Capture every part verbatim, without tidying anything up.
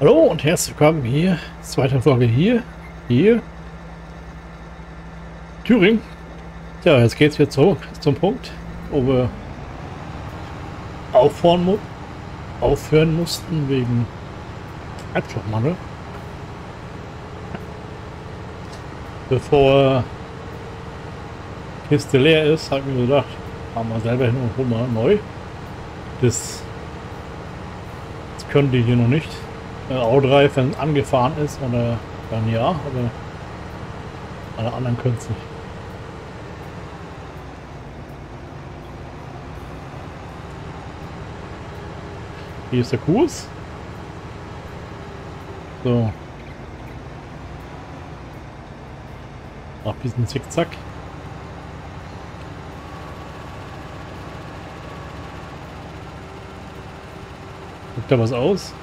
Hallo und herzlich willkommen hier. Zweite Folge hier. Hier. Thüringen. Ja, jetzt geht's wieder zurück zum Punkt, wo wir aufhören, mu aufhören mussten wegen Treibstoffmangel. Bevor die Kiste leer ist, habe ich mir gedacht, fahren wir selber hin und holen mal neu. Das, das können die hier noch nicht. Autoreifen, wenn es angefahren ist, oder dann ja, aber alle anderen können es nicht. Hier ist der Kurs. So. Noch ein bisschen Zickzack. Guckt da was aus?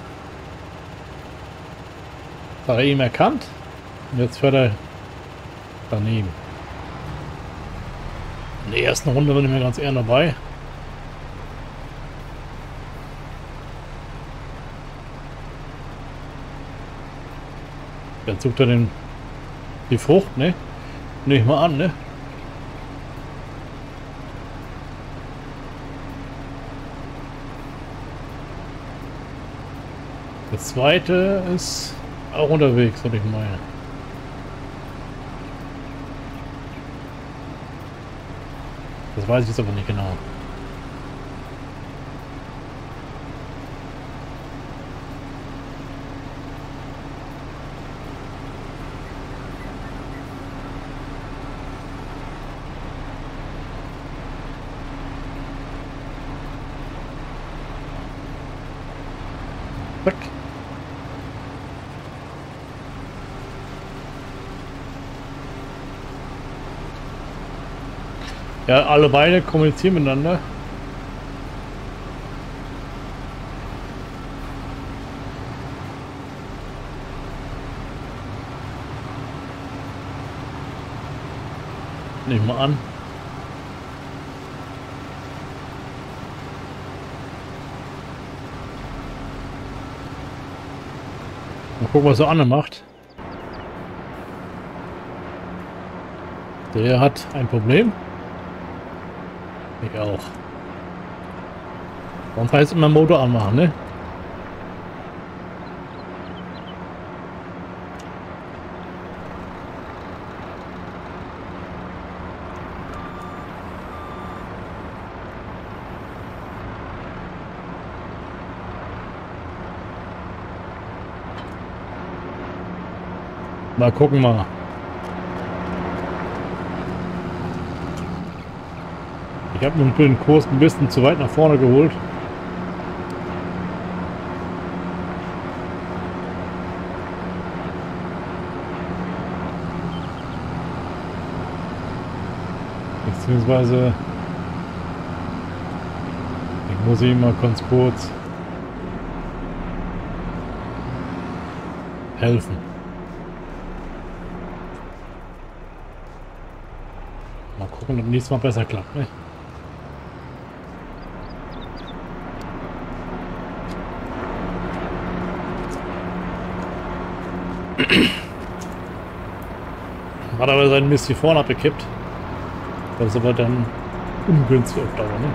Hat er eben erkannt und jetzt fährt er daneben. In der ersten Runde bin ich mir ganz eher dabei. Jetzt sucht er den, die Frucht, ne? Nehme ich mal an, ne? Der zweite ist auch unterwegs, würde ich meinen. Das weiß ich jetzt aber nicht genau. Zack. Ja, alle beide kommunizieren miteinander. Nehmen wir an. Mal gucken, was der andere macht. Der hat ein Problem. Ich auch. Sonst heißt immer Motor anmachen, ne? Mal gucken mal. Ich habe mit dem Kurs ein bisschen zu weit nach vorne geholt. Beziehungsweise ich muss ihn mal ganz kurz helfen. Mal gucken, ob nächstes Mal besser klappt, ne? Hat aber seinen Mist hier vorne abgekippt. Das ist aber dann ungünstig auf Dauer, ne?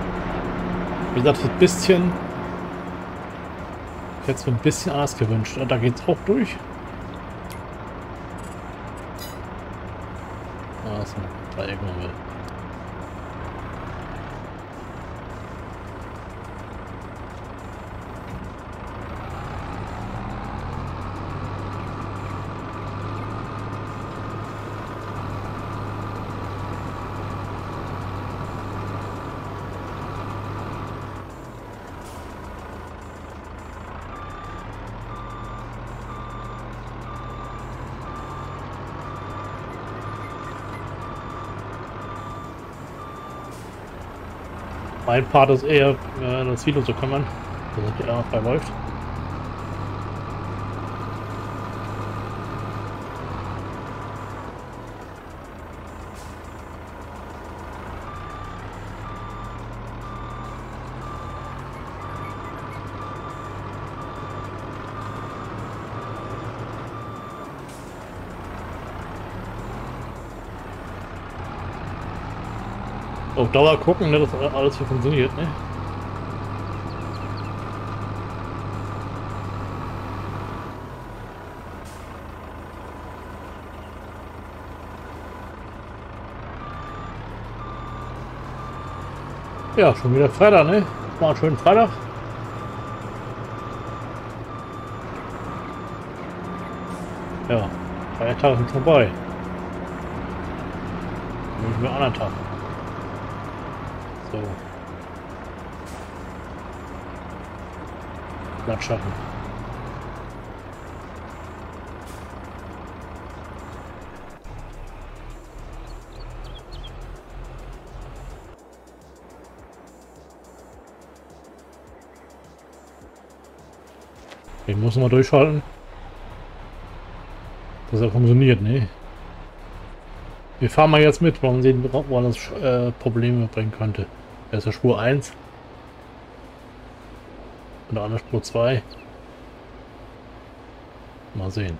Wie gesagt, ein bisschen. Ich hätte es mir ein bisschen anders gewünscht. Da geht es auch durch. Ah, ist ein Dreieck mal. Mein Part ist eher äh, das Silo zu kümmern, dass er frei läuft. Auf Dauer gucken, ne, dass alles hier funktioniert, ne? Ja, schon wieder Freitag, ne? Mal einen schönen Freitag. Ja, drei Tage sind vorbei. Dann müssen wir einen anderen Tag. So. Platz schaffen. Ich muss mal durchschalten. Dass er funktioniert, ne? Wir fahren mal jetzt mit, wollen sehen, woran das äh, Probleme bringen könnte. Da ist ja Spur eins. Und da an der Spur zwei. Mal sehen.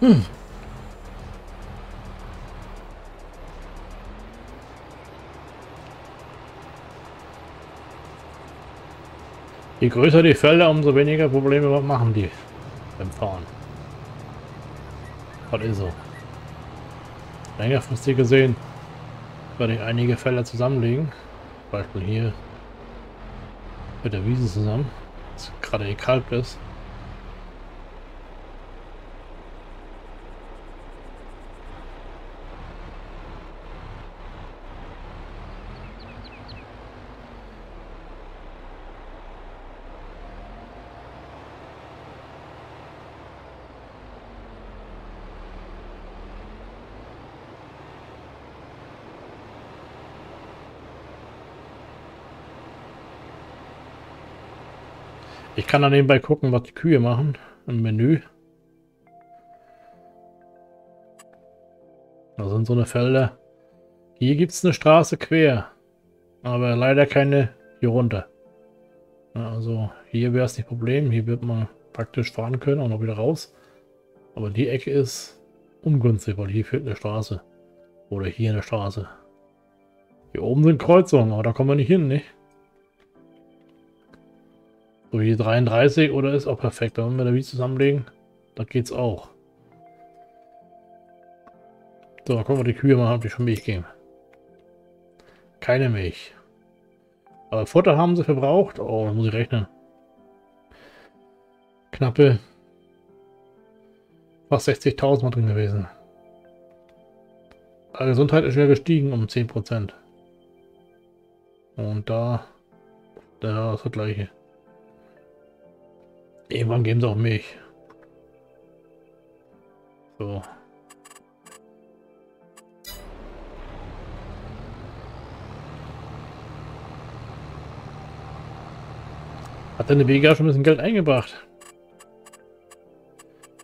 Hm. Je größer die Felder, umso weniger Probleme machen die beim Fahren. Das ist so. Längerfristig gesehen werde ich einige Felder zusammenlegen. Zum Beispiel hier mit der Wiese zusammen, dass gerade hier kalt ist. Ich kann da nebenbei gucken, was die Kühe machen im Menü. Da sind so eine Felder. Hier gibt es eine Straße quer, aber leider keine hier runter. Also hier wäre es nicht Problem. Hier wird man praktisch fahren können, auch noch wieder raus. Aber die Ecke ist ungünstig, weil hier fehlt eine Straße. Oder hier eine Straße. Hier oben sind Kreuzungen, aber da kommen wir nicht hin, nicht? So wie dreiunddreißig oder ist auch perfekt. Wenn wir da wie zusammenlegen, da geht's auch. So, dann gucken wir die Kühe mal, ob die schon Milch geben. Keine Milch. Aber Futter haben sie verbraucht. Oh, da muss ich rechnen. Knappe fast sechzigtausend mal drin gewesen. Die Gesundheit ist wieder gestiegen um zehn Prozent. Und da, da ist das gleiche. Irgendwann geben sie auch Milch. So. Hat denn der B G A schon ein bisschen Geld eingebracht?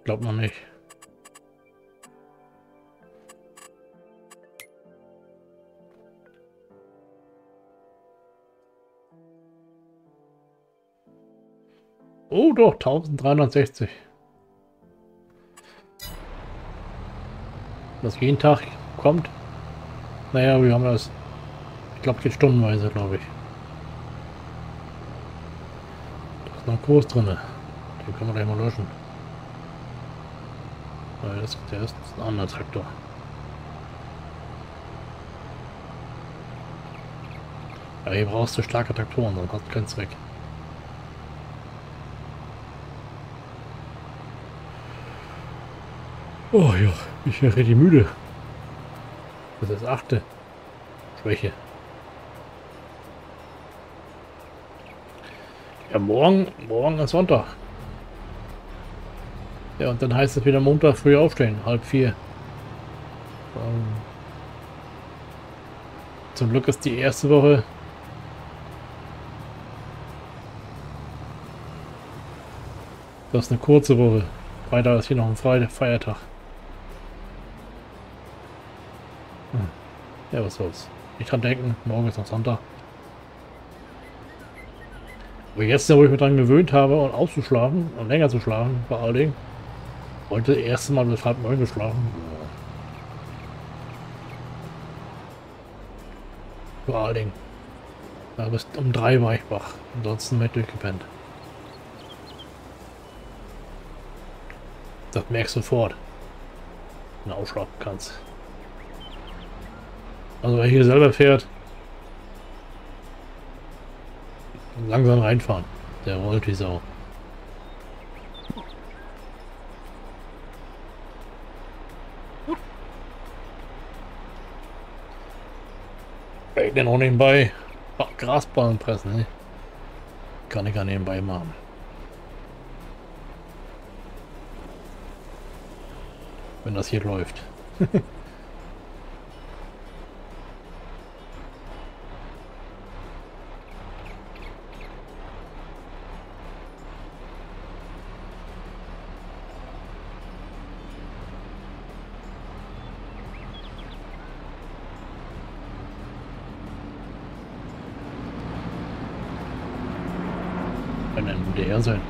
Glaubt man nicht. Oh doch, eintausenddreihundertsechzig. Das jeden Tag kommt. Naja, wir haben das. Ich glaube, geht stundenweise, glaube ich. Da ist noch ein Kurs drin. Den können wir gleich mal löschen. Weil das, der ist ein anderer Traktor. Aber hier brauchst du starke Traktoren, sonst hat keinen Zweck. Oh ja, ich bin richtig müde. Das ist das achte Schwäche. Ja, morgen, morgen ist Sonntag. Ja, und dann heißt es wieder Montag früh aufstehen, halb vier. Ähm, zum Glück ist die erste Woche das ist eine kurze Woche. Freitag ist hier noch ein Feiertag. Hm. Ja, was soll's. Ich kann denken, morgen ist noch Sonntag. Aber jetzt, wo ich mich daran gewöhnt habe, und auszuschlafen und länger zu schlafen, vor allen Dingen, heute das erste Mal bis halb neun geschlafen. Vor allen Dingen. Da bis um drei war ich wach. Ansonsten bin ich durchgepennt. Das merkst du sofort, wenn du ausschlafen kannst. Also wer hier selber fährt, langsam reinfahren. Der rollt wie Sau. Ich bin auch nebenbei Grasballen pressen. Ne? Kann ich gar nebenbei machen. Wenn das hier läuft. Kann ein U D R sein.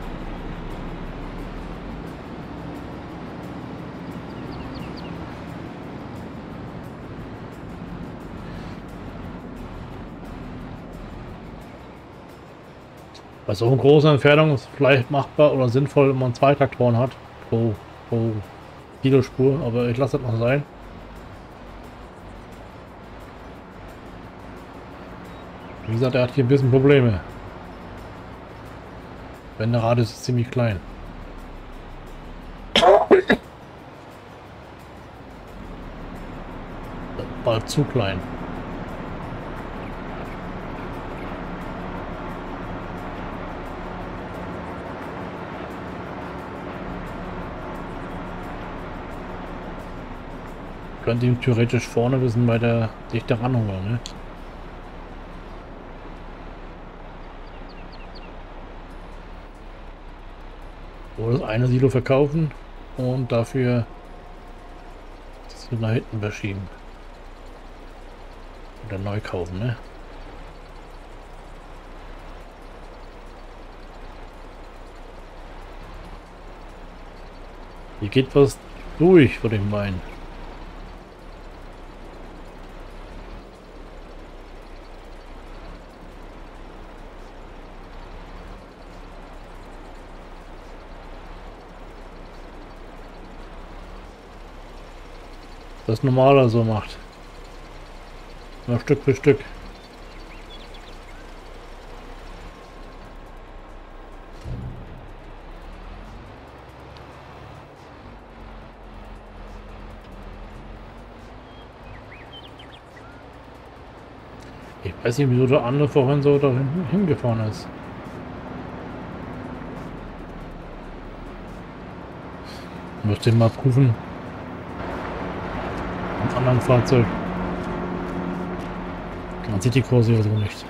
Bei so einer großen Entfernung ist vielleicht machbar oder sinnvoll, wenn man zwei Traktoren hat pro, pro Kilospur, aber ich lasse das mal sein. Wie gesagt, er hat hier ein bisschen Probleme. Wenn der Radius ist ziemlich klein. Das war zu klein. Könnte ihn theoretisch vorne wissen bei der dichte Ranholen, ne? Oder das eine Silo verkaufen und dafür das nach hinten verschieben. Oder neu kaufen, ne? Hier geht was durch vor dem Wein. Das normaler so macht. Mal Stück für Stück. Ich weiß nicht, wieso der andere vorhin so da hingefahren ist. Ich muss den mal prüfen. Anderen Fahrzeug. Man sieht die Kurse ja so nicht.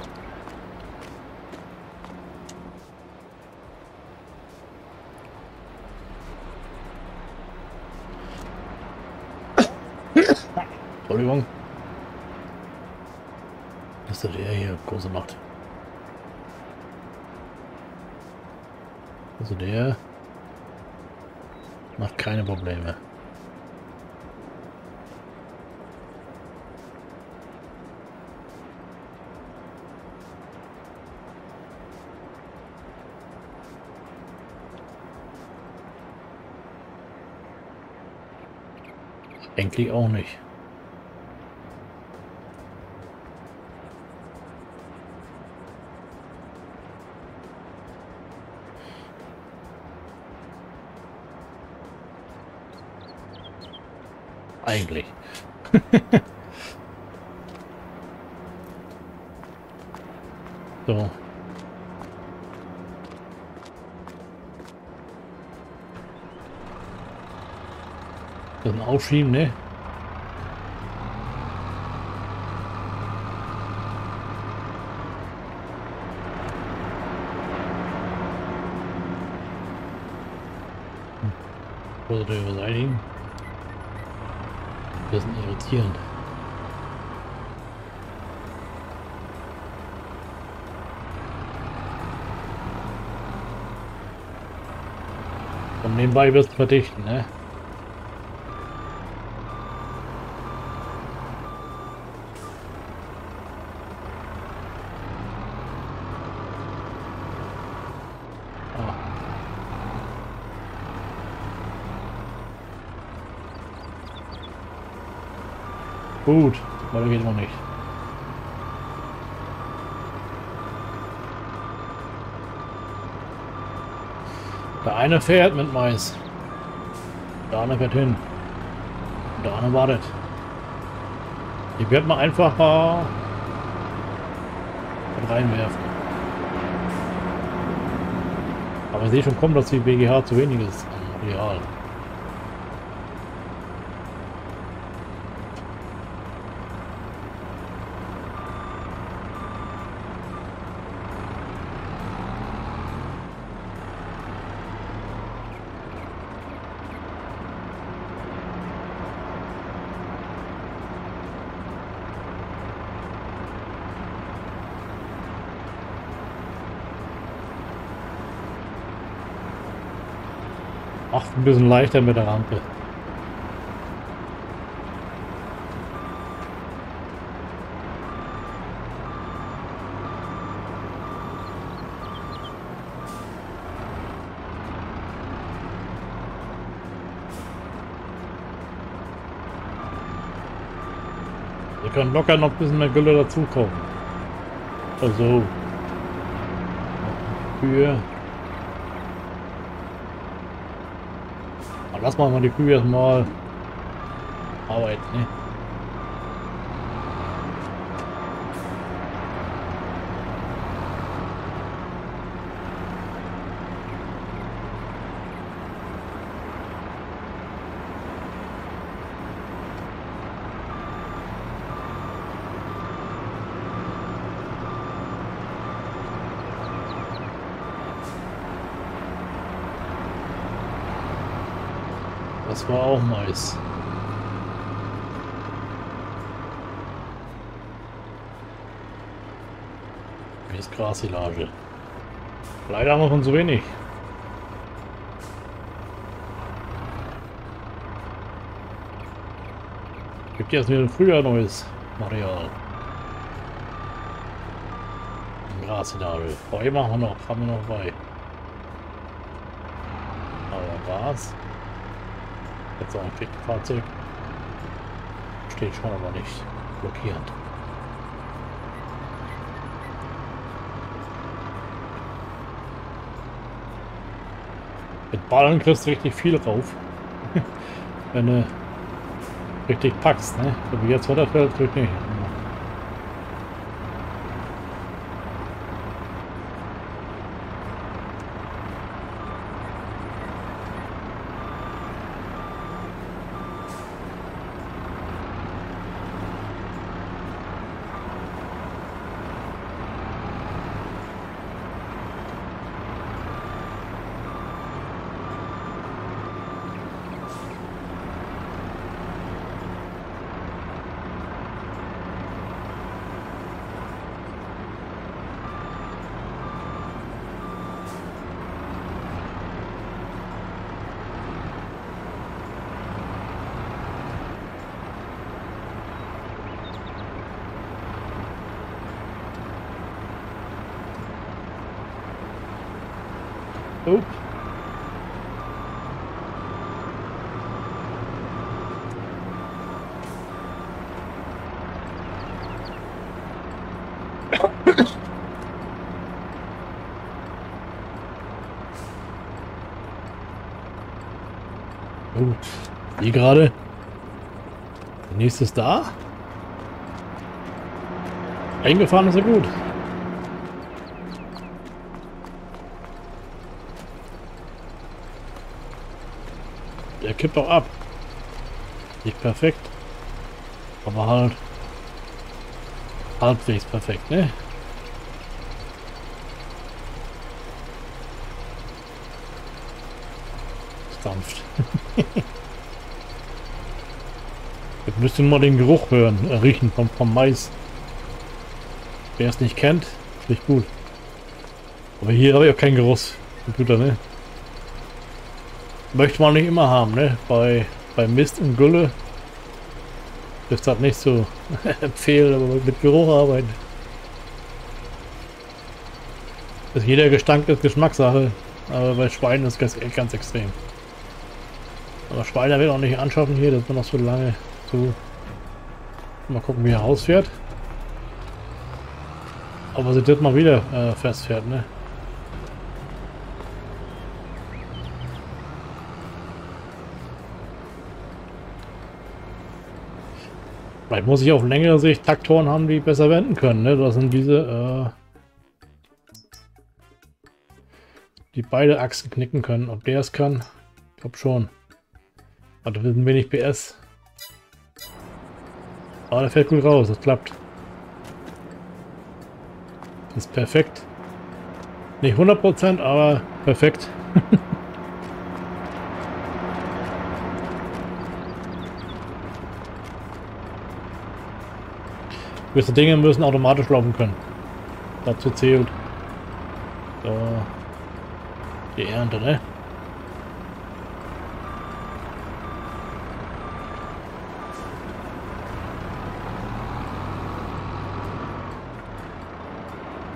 Entschuldigung. Ist der hier Kurse macht? Also der macht keine Probleme. Eigentlich auch nicht. Eigentlich. So. Dann aufschieben, ne? Oder hm. Darüber beseitigen. Das ist irritierend. Und nebenbei wirst du verdichten, ne? Gut, weiter geht noch nicht. Der eine fährt mit Mais. Der andere fährt hin. Der andere wartet. Ich werde mal einfach mal reinwerfen. Aber ich sehe schon kommen, dass die B G H zu wenig ist. Real. Ach, ein bisschen leichter mit der Rampe. Wir können locker noch ein bisschen mehr Gülle dazukommen. Also für lass mal mal die Kühe erstmal arbeiten, ne? Das war auch Mais. Wie ist Grassilage? Leider haben wir schon zu wenig. Gibt jetzt wieder früher neues Material. Grassilage. Heu machen wir noch, haben wir noch bei. Aber Gras. Jetzt auch ein Fahrzeug steht schon, aber nicht blockierend. Mit Ballern kriegst du richtig viel drauf, wenn du richtig packst, ne? Wenn du jetzt runterfällst, kriegst du nicht. Oh. Gut, wie gerade. Der nächste ist da. Eingefahren ist er gut. Der kippt auch ab. Nicht perfekt. Aber halt halbwegs perfekt, ne? Stampft. Jetzt müsst ihr mal den Geruch hören, äh, riechen vom, vom Mais. Wer es nicht kennt, riecht gut. Aber hier habe ich auch keinen Geruchs Computer, ne? Möchte man nicht immer haben, ne? Bei, bei Mist und Gülle ist das nicht so empfehlen, aber mit Geruch arbeiten. Dass jeder Gestank ist Geschmackssache, aber bei Schweinen ist ganz, ganz extrem. Aber Schweine will auch nicht anschaffen hier, dass man noch so lange so. Mal gucken, wie er rausfährt. Aber sie das mal wieder äh, festfährt, ne? Vielleicht muss ich auf längere Sicht Traktoren haben, die besser wenden können, ne? Das sind diese, äh, die beide Achsen knicken können. Ob der es kann? Ich glaube schon. Aber da sind wenig P S. Aber der fährt gut raus, das klappt. Das ist perfekt. Nicht hundert Prozent, aber perfekt. Gewisse Dinge müssen automatisch laufen können. Dazu zählt so, die Ernte, ne?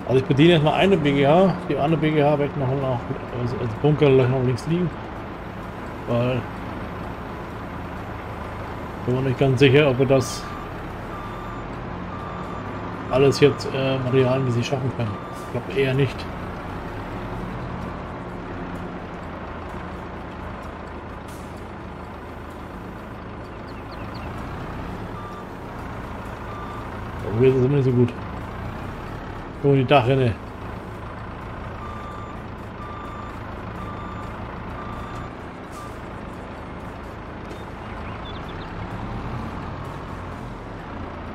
Also ich bediene jetzt mal eine B G H, die andere B G H werde ich noch als, als Bunker noch links liegen, weil ich bin nicht ganz sicher, ob wir das alles jetzt äh, Materialien, die sie schaffen können. Ich glaube eher nicht. Aber wir sind immer nicht so gut. Oh, die Dachrinne.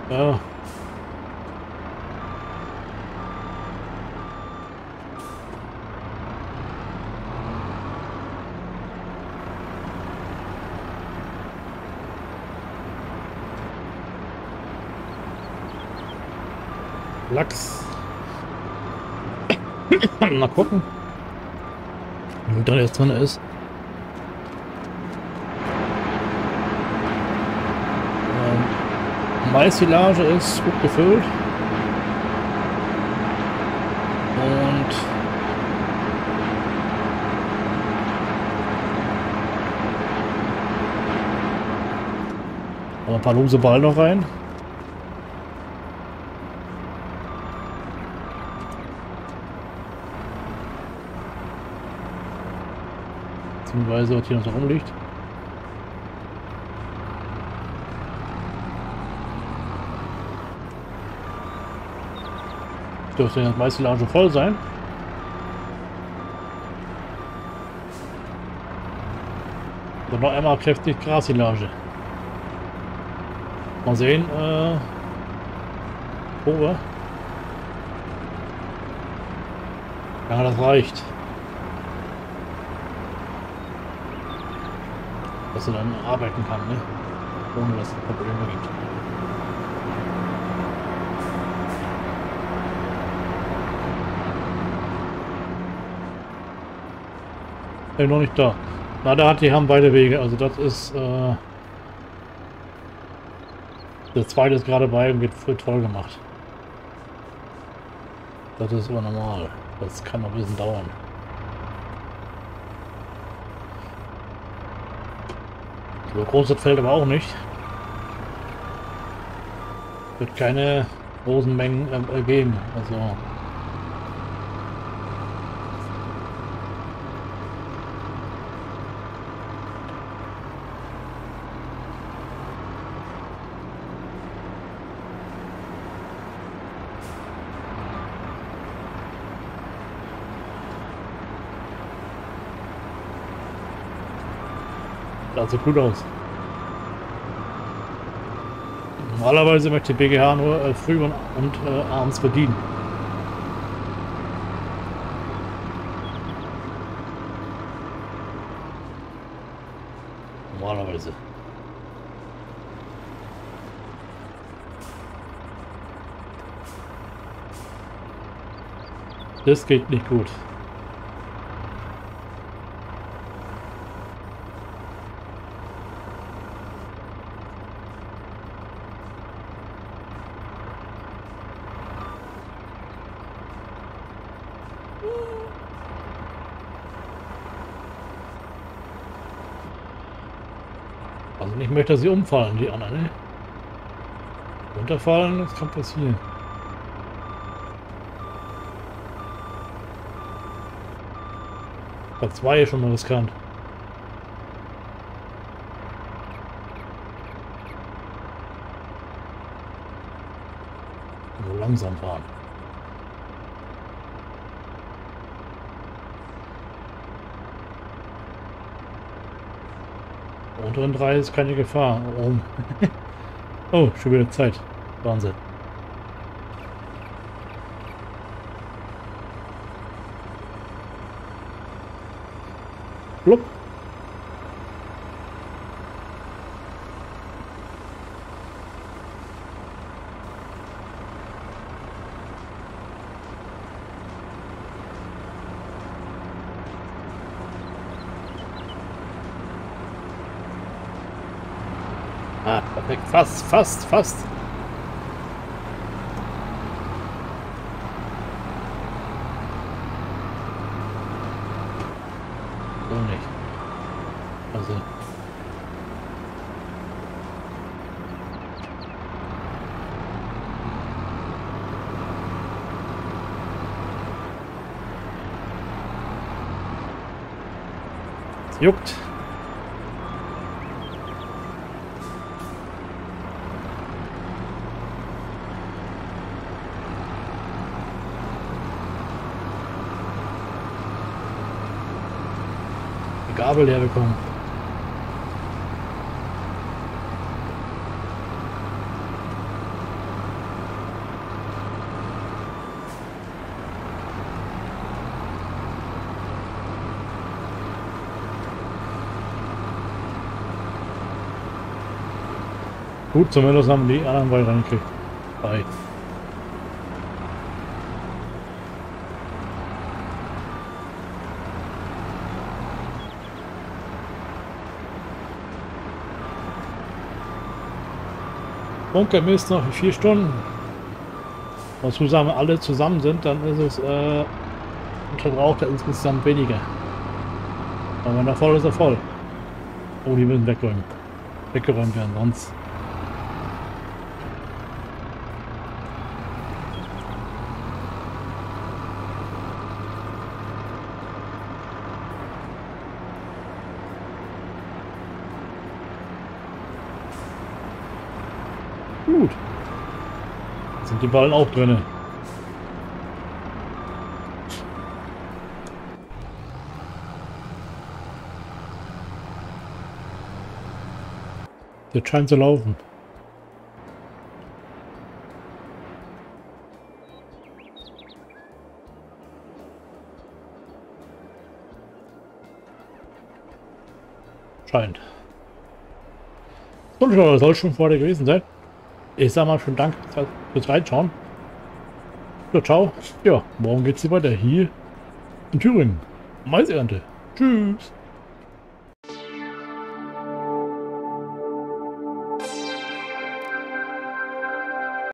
Ja. Lachs. Mal gucken, wie da jetzt drin ist. Ähm, Maissilage ist gut gefüllt. Und aber ein paar lose Ball noch rein. Weise, was hier noch rumliegt. Das dürfte ja das meiste Lager voll sein. Und noch einmal kräftig Grassilage. Mal sehen, äh, wo wir. Ja, das reicht. Dass er dann arbeiten kann, ne? Ohne dass es Probleme gibt. Hey, noch nicht da. Na, da hat die haben beide Wege. Also das ist äh, der zweite ist gerade bei und wird voll toll gemacht. Das ist aber normal. Das kann noch ein bisschen dauern. So groß das Feld aber auch nicht. Wird keine großen Mengen äh, geben. Also das sieht gut aus. Normalerweise möchte die B G H nur äh, früh und, und äh, abends bedienen. Normalerweise. Das geht nicht gut. Also nicht möchte, dass sie umfallen, die anderen, ne? Runterfallen, das kann passieren. Platz zwei ist schon mal riskant. So langsam fahren. Unteren drei ist keine Gefahr. Oh, oh, schon wieder Zeit. Wahnsinn. Blub. Ah, perfekt. Fast, fast, fast. So nicht. Also. Es juckt. Gabel herbekommen. Gut, zumindest haben die anderen beide reingekriegt. Bye. Bunker Mist noch vier Stunden. Wenn zusammen alle zusammen sind, dann ist es äh, verbraucht er insgesamt weniger. Aber wenn er voll ist, er voll. Oh, die müssen wegräumen. Weggeräumt werden, sonst. Gut. Jetzt sind die Ballen auch drin. Jetzt scheint zu laufen. Scheint. Und das soll schon vorher gewesen sein. Ich sag mal schon Dank fürs Reinschauen. So, ciao. Ja, morgen geht's hier weiter. Hier in Thüringen. Maisernte. Tschüss.